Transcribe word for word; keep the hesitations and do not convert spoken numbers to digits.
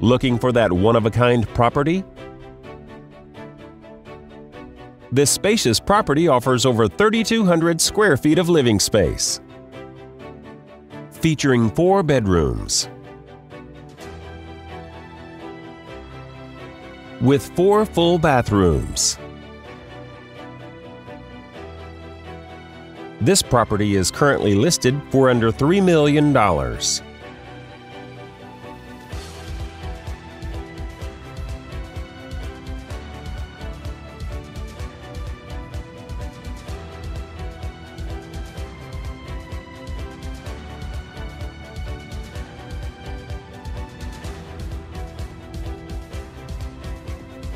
Looking for that one-of-a-kind property? This spacious property offers over thirty-two hundred square feet of living space, featuring four bedrooms with four full bathrooms. This property is currently listed for under three million dollars.